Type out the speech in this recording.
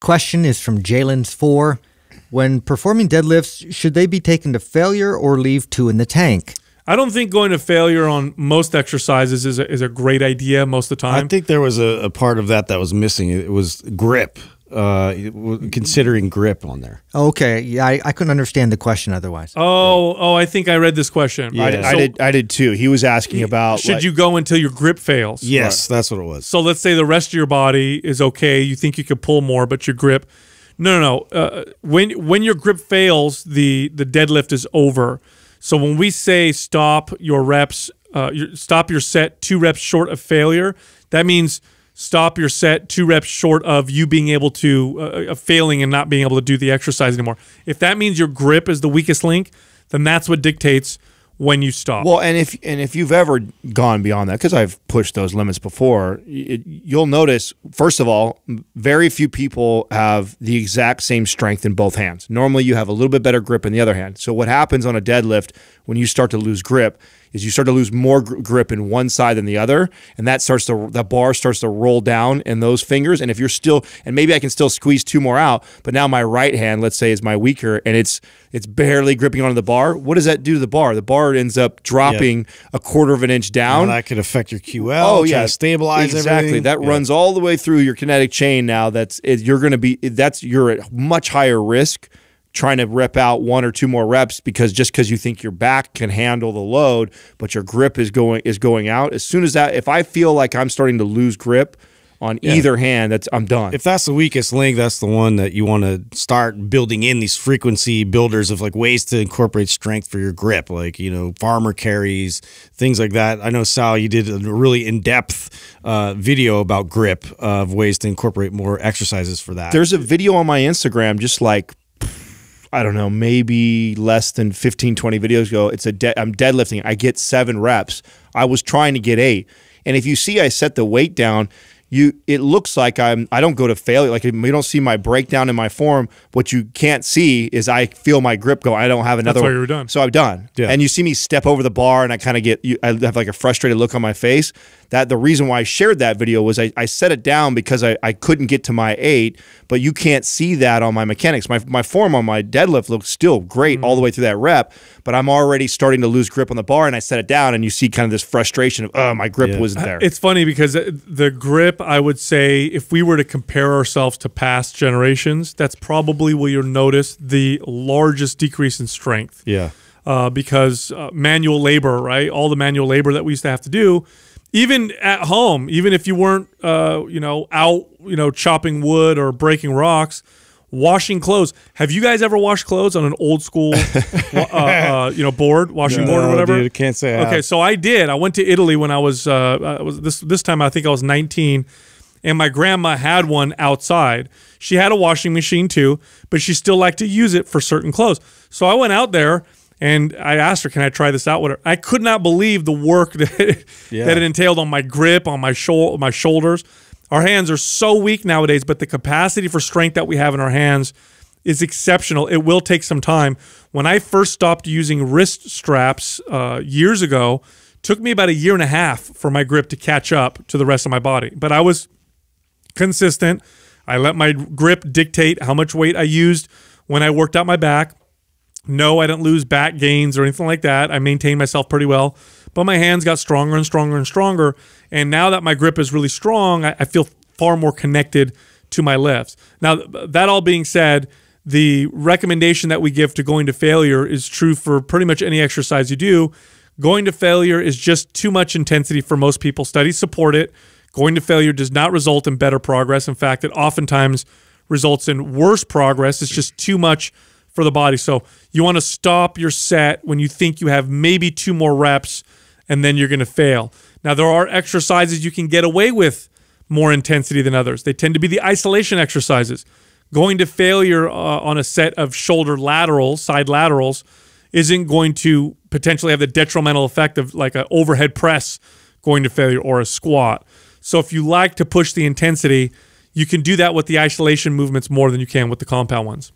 Question is from Jalen's Four. When performing deadlifts, should they be taken to failure or leave two in the tank? I don't think going to failure on most exercises is a great idea most of the time. I think there was a part of that that was missing. It was grip. Considering grip on there. Okay, yeah, I couldn't understand the question otherwise. Oh, I think I read this question. Yeah. I did too. He was asking about should you go until your grip fails? Yes, right. That's what it was. So let's say the rest of your body is okay. You think you could pull more, but your grip. No. When your grip fails, the deadlift is over. So when we say stop your reps, stop your set 2 reps short of failure, that means stop your set 2 reps short of you being able to failing and not being able to do the exercise anymore. If that means your grip is the weakest link, then that's what dictates when you stop. Well, and if you've ever gone beyond that, because I've pushed those limits before, you'll notice, first of all, very few people have the exact same strength in both hands. Normally, you have a little bit better grip in the other hand. So what happens on a deadlift when you start to lose grip is you start to lose more grip in one side than the other, and that starts to, the bar starts to roll down in those fingers. And if you're still, and maybe I can still squeeze 2 more out, but now my right hand, let's say, is my weaker, and it's barely gripping onto the bar. What does that do to the bar? The bar ends up dropping a 1/4 of an inch down. And that could affect your QL. Oh yeah, stabilize everything. That runs all the way through your kinetic chain. Now you're at much higher risk trying to rep out 1 or 2 more reps because you think your back can handle the load, but your grip is going out. As soon as that, if I feel like I'm starting to lose grip on either hand, I'm done. If that's the weakest link, that's the one that you want to start building in these frequency builders of like ways to incorporate strength for your grip, like, you know, farmer carries, things like that. I know, Sal, you did a really in-depth video about grip, of ways to incorporate more exercises for that. There's a video on my Instagram just like, I don't know, maybe less than 15, 20 videos ago. It's I'm deadlifting. I get 7 reps. I was trying to get 8. And if you see, I set the weight down. It looks like I don't go to failure. Like, you don't see my breakdown in my form. What you can't see is I feel my grip go. I don't have another. That's why you were done. So I'm done. Yeah. And you see me step over the bar, and I kind of I have like a frustrated look on my face. The reason why I shared that video was I set it down because I couldn't get to my 8, but you can't see that on my mechanics. My form on my deadlift looks still great all the way through that rep, but I'm already starting to lose grip on the bar, and I set it down, and you see kind of this frustration of, oh, my grip wasn't there. It's funny because the grip, I would say, if we were to compare ourselves to past generations, that's probably where you'll notice the largest decrease in strength. Yeah. Because manual labor, right? All the manual labor that we used to have to do, even at home, even if you weren't, out, chopping wood or breaking rocks, washing clothes. Have you guys ever washed clothes on an old school, board, washing board or whatever? Dude, can't say. Okay, so I did. I went to Italy when I was this time. I think I was 19, and my grandma had one outside. She had a washing machine too, but she still liked to use it for certain clothes. So I went out there and I asked her, "Can I try this out with her?" I could not believe the work that it entailed on my grip, on my shoulders. Our hands are so weak nowadays, but the capacity for strength that we have in our hands is exceptional. It will take some time. When I first stopped using wrist straps years ago, it took me about 1.5 years for my grip to catch up to the rest of my body. But I was consistent. I let my grip dictate how much weight I used when I worked out my back. No, I didn't lose back gains or anything like that. I maintained myself pretty well. But my hands got stronger and stronger and stronger. And now that my grip is really strong, I feel far more connected to my lifts. Now, that all being said, the recommendation that we give to going to failure is true for pretty much any exercise you do. Going to failure is just too much intensity for most people. Studies support it. Going to failure does not result in better progress. In fact, it oftentimes results in worse progress. It's just too much for the body. So you want to stop your set when you think you have maybe 2 more reps and then you're going to fail. Now, there are exercises you can get away with more intensity than others. They tend to be the isolation exercises. Going to failure on a set of shoulder laterals, side laterals, isn't going to potentially have the detrimental effect of like an overhead press going to failure or a squat. So if you like to push the intensity, you can do that with the isolation movements more than you can with the compound ones.